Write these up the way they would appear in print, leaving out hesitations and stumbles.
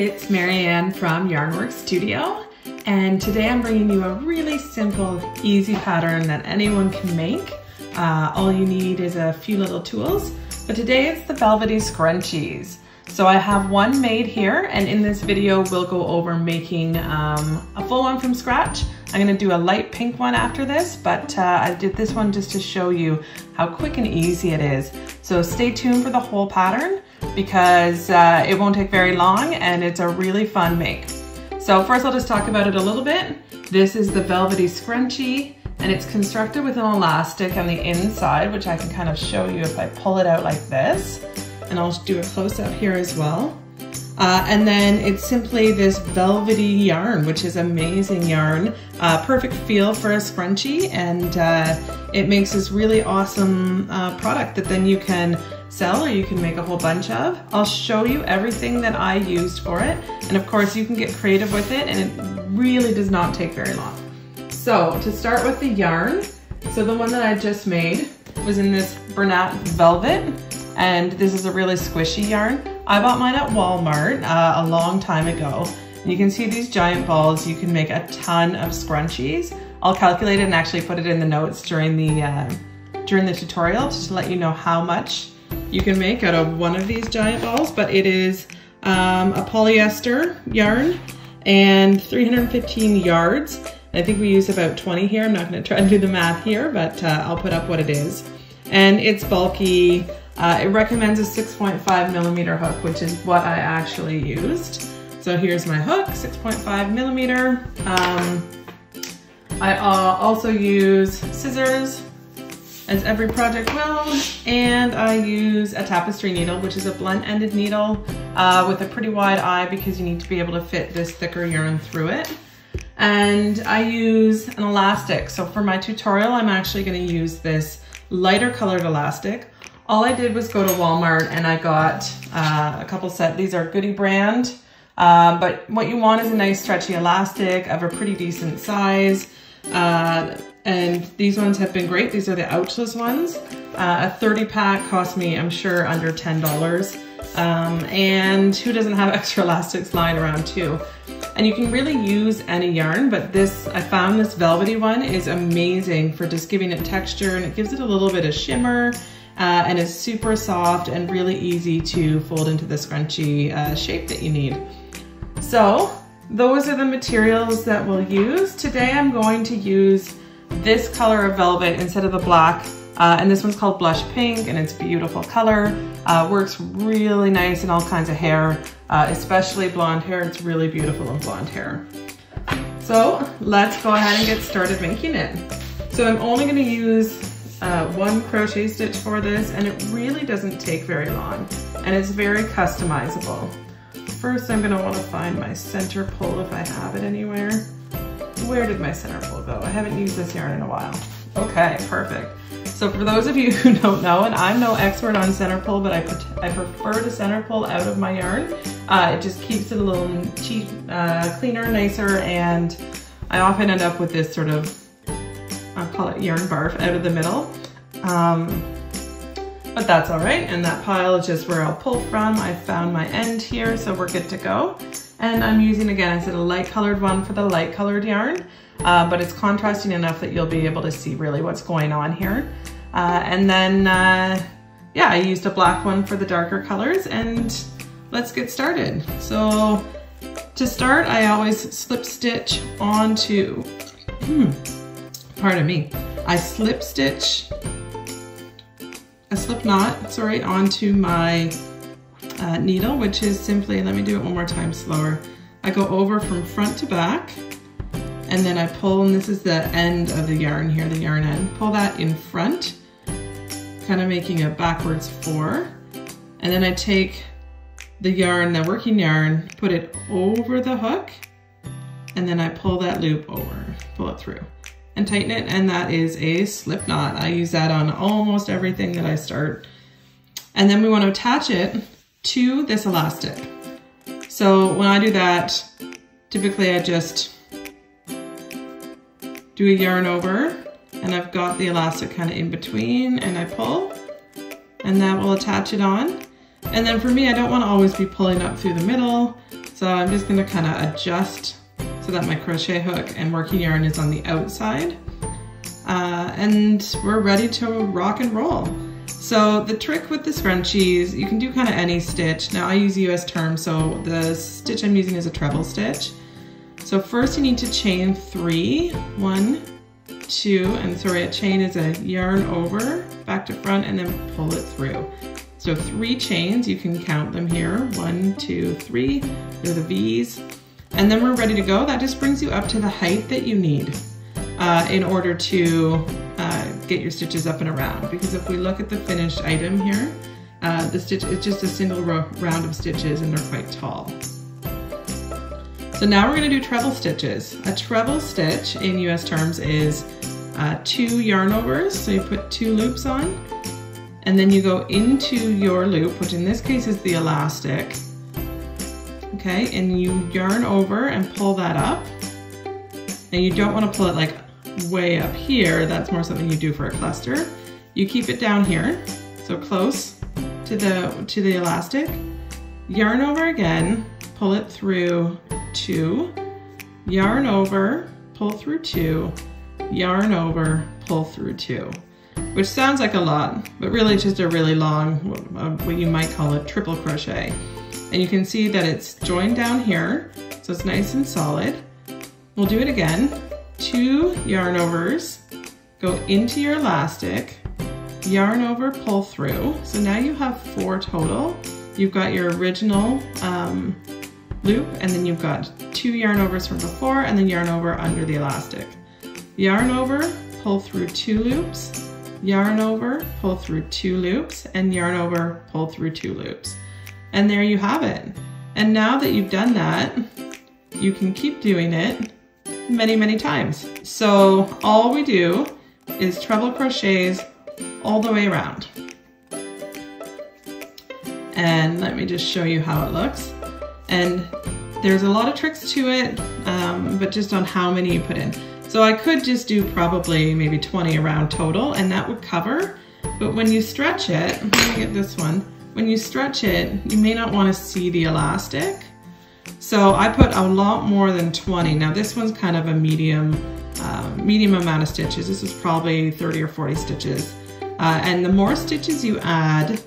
it's Marianne from Yarnworx Studio, and today I'm bringing you a really simple, easy pattern that anyone can make. All you need is a few little tools, but today it's the velvety scrunchies. So I have one made here, and in this video we'll go over making a full one from scratch. I'm gonna do a light pink one after this, but I did this one just to show you how quick and easy it is. So stay tuned for the whole pattern because it won't take very long and it's a really fun make. So first I'll just talk about it a little bit. This is the velvety scrunchie and it's constructed with an elastic on the inside, which I can kind of show you if I pull it out like this. And I'll do a close-up here as well. And then it's simply this velvety yarn, which is amazing yarn. Perfect feel for a scrunchie, and it makes this really awesome product that then you can sell or you can make a whole bunch of. I'll show you everything that I used for it, and of course you can get creative with it, and it really does not take very long. So to start with the yarn, so the one that I just made was in this Bernat Velvet, and this is a really squishy yarn. I bought mine at Walmart a long time ago. You can see these giant balls. You can make a ton of scrunchies. I'll calculate it and actually put it in the notes during the tutorial just to let you know how much you can make out of one of these giant balls, but it is a polyester yarn and 315 yards. I think we use about 20 here. I'm not gonna try to do the math here, but I'll put up what it is. And it's bulky. It recommends a 6.5 millimeter hook, which is what I actually used. So here's my hook, 6.5 millimeter. I also use scissors, as every project will, and I use a tapestry needle, which is a blunt-ended needle with a pretty wide eye because you need to be able to fit this thicker yarn through it. And I use an elastic. So for my tutorial, I'm actually gonna use this lighter colored elastic. All I did was go to Walmart and I got a couple sets. These are Goody brand, but what you want is a nice stretchy elastic of a pretty decent size. And these ones have been great. These are the ouchless ones. A 30 pack cost me, I'm sure, under $10. And who doesn't have extra elastics lying around too? And you can really use any yarn, but this, I found this velvety one is amazing for just giving it texture, and it gives it a little bit of shimmer. And it's super soft and really easy to fold into the scrunchie shape that you need. So those are the materials that we'll use. Today I'm going to use this color of velvet instead of the black. And this one's called Blush Pink, and it's a beautiful color. Works really nice in all kinds of hair, especially blonde hair. It's really beautiful in blonde hair. So let's go ahead and get started making it. So I'm only gonna use one crochet stitch for this, and it really doesn't take very long, and it's very customizable. First, I'm gonna wanna find my center pole if I have it anywhere. Where did my center pole go? I haven't used this yarn in a while. Okay, perfect. So for those of you who don't know, and I'm no expert on center pole, but I prefer to center pole out of my yarn. It just keeps it a little cleaner, nicer, and I often end up with this sort of, I'll call it yarn barf out of the middle, but that's all right. And that pile is just where I'll pull from. I found my end here, so we're good to go. And I'm using, again, I said a light colored one for the light colored yarn, but it's contrasting enough that you'll be able to see really what's going on here. And then, yeah, I used a black one for the darker colors, and let's get started. So to start, I always slip stitch onto, pardon me, I slip stitch, a slip knot, sorry, onto my needle, which is simply, let me do it one more time slower. I go over from front to back, and then I pull, and this is the end of the yarn here, the yarn end. Pull that in front, kind of making a backwards four. And then I take the yarn, the working yarn, put it over the hook, and then I pull that loop over, pull it through, and tighten it, and that is a slip knot. I use that on almost everything that I start. And then we want to attach it to this elastic. So when I do that, typically I just do a yarn over, and I've got the elastic kind of in between, and I pull, and that will attach it on. And then for me, I don't want to always be pulling up through the middle, So I'm just gonna kind of adjust so that my crochet hook and working yarn is on the outside. And we're ready to rock and roll. So the trick with this Frenchies, you can do kind of any stitch. Now I use US terms, so the stitch I'm using is a treble stitch. So first you need to chain 3, 1, 2, and so a chain is a yarn over, back to front, and then pull it through. So 3 chains, you can count them here, 1, 2, 3, they're the V's. And then we're ready to go. That just brings you up to the height that you need in order to get your stitches up and around. Because if we look at the finished item here, the stitch is just a single round of stitches and they're quite tall. So now we're going to do treble stitches. A treble stitch in US terms is 2 yarn overs, so you put 2 loops on, and then you go into your loop, which in this case is the elastic, okay, and you yarn over and pull that up. And you don't want to pull it like way up here, that's more something you do for a cluster. You keep it down here, so close to the elastic, yarn over again, pull it through 2, yarn over, pull through 2, yarn over, pull through 2, which sounds like a lot, but really it's just a really long, what you might call a triple crochet. And you can see that it's joined down here, so it's nice and solid. We'll do it again, 2 yarn overs, go into your elastic, yarn over, pull through. So now you have 4 total. You've got your original loop, and then you've got 2 yarn overs from before, and then yarn over under the elastic. Yarn over, pull through 2 loops, yarn over, pull through 2 loops, and yarn over, pull through 2 loops. And there you have it. And now that you've done that, you can keep doing it many, many times. So all we do is treble crochets all the way around. And let me just show you how it looks. And there's a lot of tricks to it, but just on how many you put in. So I could just do probably maybe 20 around total, and that would cover. But when you stretch it, let me get this one. When you stretch it, you may not want to see the elastic. So I put a lot more than 20. Now this one's kind of a medium amount of stitches. This is probably 30 or 40 stitches. And the more stitches you add,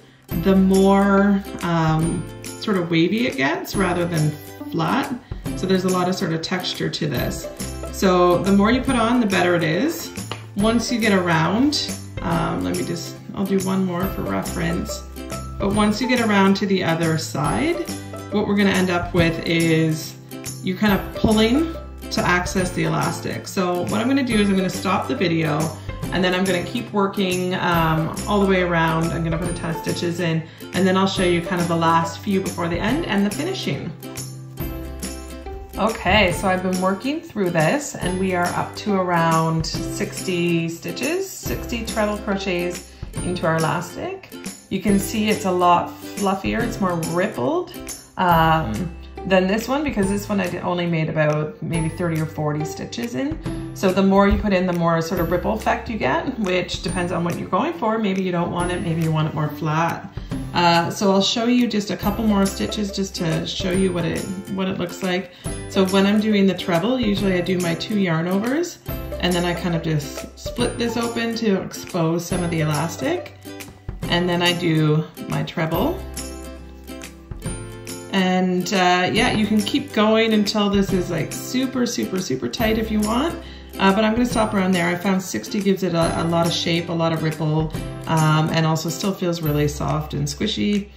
the more sort of wavy it gets rather than flat. So there's a lot of sort of texture to this. So the more you put on, the better it is. Once you get around, I'll do one more for reference. But once you get around to the other side, what we're going to end up with is you kind of pulling to access the elastic. So what I'm going to do is I'm going to stop the video, and then I'm going to keep working all the way around. I'm going to put a ton of stitches in, and then I'll show you kind of the last few before the end and the finishing. Okay, so I've been working through this, and we are up to around 60 stitches, 60 treble crochets into our elastic. You can see it's a lot fluffier, it's more rippled than this one, because this one I only made about maybe 30 or 40 stitches in. So the more you put in, the more sort of ripple effect you get, which depends on what you're going for. Maybe you don't want it, maybe you want it more flat. So I'll show you just a couple more stitches just to show you what it looks like. So when I'm doing the treble, usually I do my 2 yarn overs, and then I kind of just split this open to expose some of the elastic. And then I do my treble. And yeah, you can keep going until this is like super, super, super tight if you want. But I'm gonna stop around there. I found 60 gives it a lot of shape, a lot of ripple, and also still feels really soft and squishy.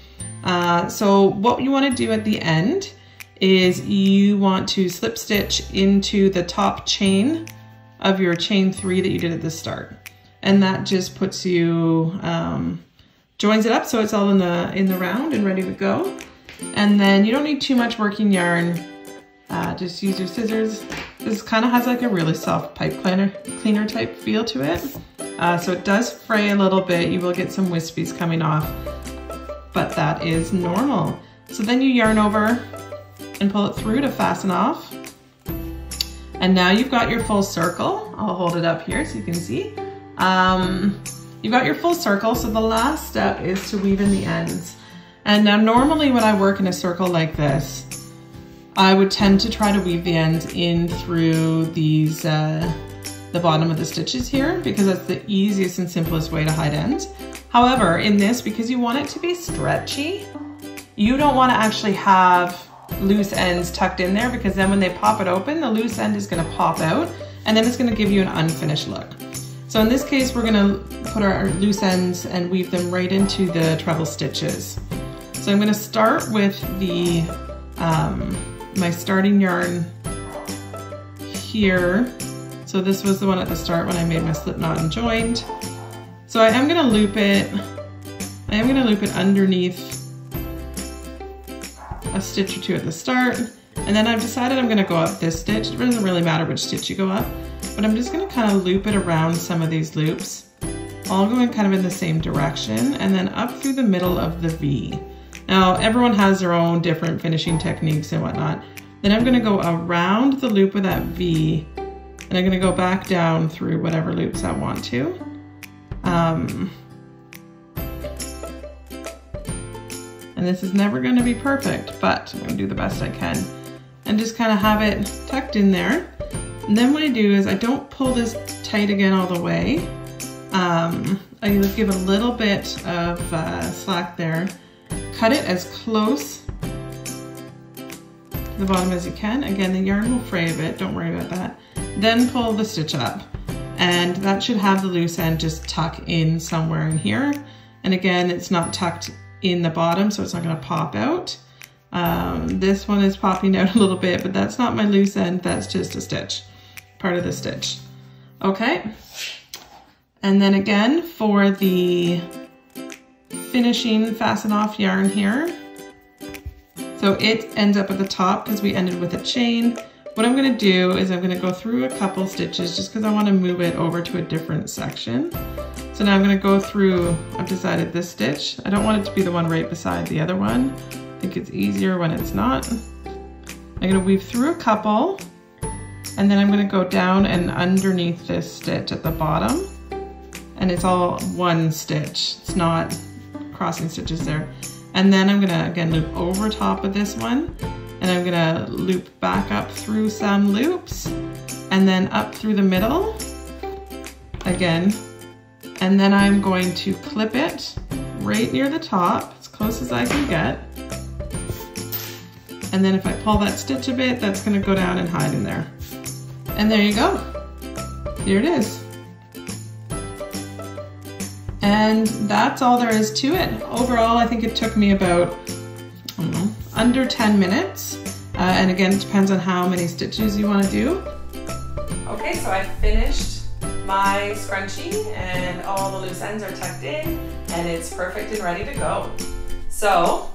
So what you wanna do at the end is you want to slip stitch into the top chain of your chain 3 that you did at the start. And that just puts you, joins it up so it's all in the round and ready to go. And then you don't need too much working yarn, just use your scissors. This kind of has like a really soft pipe cleaner type feel to it. So it does fray a little bit, you will get some wispies coming off, but that is normal. So then you yarn over and pull it through to fasten off. And now you've got your full circle. I'll hold it up here so you can see. You've got your full circle, so the last step is to weave in the ends. And now normally when I work in a circle like this, I would tend to try to weave the ends in through these, the bottom of the stitches here, because that's the easiest and simplest way to hide ends. However, in this, because you want it to be stretchy, you don't want to actually have loose ends tucked in there, because then when they pop it open, the loose end is going to pop out and then it's going to give you an unfinished look. So in this case, we're going to put our loose ends and weave them right into the treble stitches. So I'm going to start with the my starting yarn here. So this was the one at the start when I made my slip knot and joined. So I am going to loop it. I am going to loop it underneath a stitch or two at the start, and then I've decided I'm going to go up this stitch. It doesn't really matter which stitch you go up, but I'm just going to kind of loop it around some of these loops, all going kind of in the same direction, and then up through the middle of the V. Now everyone has their own different finishing techniques and whatnot. Then I'm going to go around the loop of that V, and I'm going to go back down through whatever loops I want to. And this is never going to be perfect, but I'm going to do the best I can and just kind of have it tucked in there. And then what I do is I don't pull this tight again all the way. I just give a little bit of slack there. Cut it as close to the bottom as you can. Again, the yarn will fray a bit, don't worry about that. Then pull the stitch up, and that should have the loose end just tuck in somewhere in here. And again, it's not tucked in the bottom, so it's not going to pop out. This one is popping out a little bit, but that's not my loose end, that's just a stitch, part of the stitch. Okay, and then again for the finishing fasten off yarn here, so it ends up at the top because we ended with a chain. What I'm going to do is I'm going to go through a couple stitches just because I want to move it over to a different section. So now I'm going to go through, I've decided this stitch, I don't want it to be the one right beside the other one. I think it's easier when it's not. I'm going to weave through a couple, and then I'm going to go down and underneath this stitch at the bottom, and it's all one stitch, it's not crossing stitches there. And then I'm going to again loop over top of this one, and I'm going to loop back up through some loops, and then up through the middle again. And then I'm going to clip it right near the top, as close as I can get. And then if I pull that stitch a bit, that's going to go down and hide in there. And there you go. Here it is. And that's all there is to it. Overall, I think it took me about, I don't know, under 10 minutes. And again, it depends on how many stitches you want to do. Okay, so I finished my scrunchie and all the loose ends are tucked in, and it's perfect and ready to go. So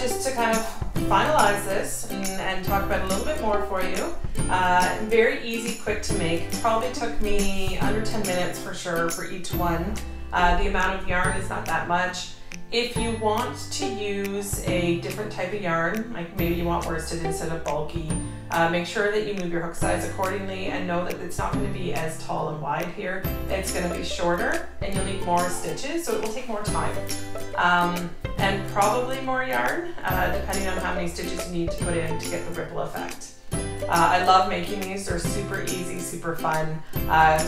just to kind of finalize this and talk about it a little bit more for you, very easy, quick to make. Probably took me under 10 minutes for sure for each one. The amount of yarn is not that much. If you want to use a different type of yarn, like maybe you want worsted instead of bulky, make sure that you move your hook size accordingly and know that it's not going to be as tall and wide here. It's going to be shorter and you'll need more stitches, so it will take more time. And probably more yarn, depending on how many stitches you need to put in to get the ripple effect. I love making these, they're super easy, super fun,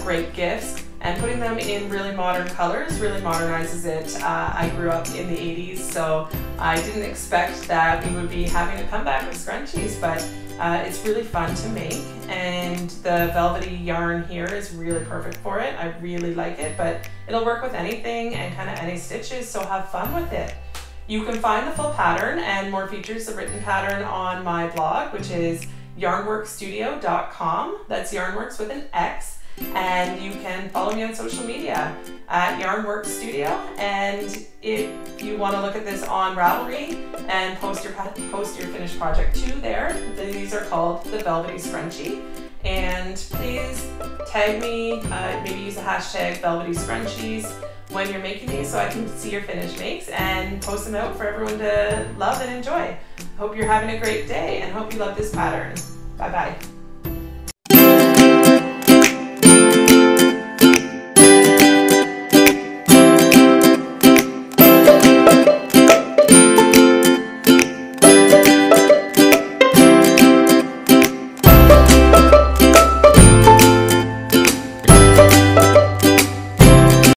great gifts, and putting them in really modern colors really modernizes it. I grew up in the 80s, so I didn't expect that we would be having a comeback with scrunchies, but it's really fun to make, and the velvety yarn here is really perfect for it. I really like it, but it'll work with anything and kind of any stitches, so have fun with it. You can find the full pattern and more features of written pattern on my blog, which is yarnworxstudio.com. That's Yarnworx with an X. And you can follow me on social media at Yarnworx Studio. And if you want to look at this on Ravelry and post your finished project too there, these are called the Velvety Scrunchie. And please tag me, maybe use the hashtag Velvety Scrunchies when you're making these so I can see your finished makes and post them out for everyone to love and enjoy. Hope you're having a great day and hope you love this pattern. Bye bye.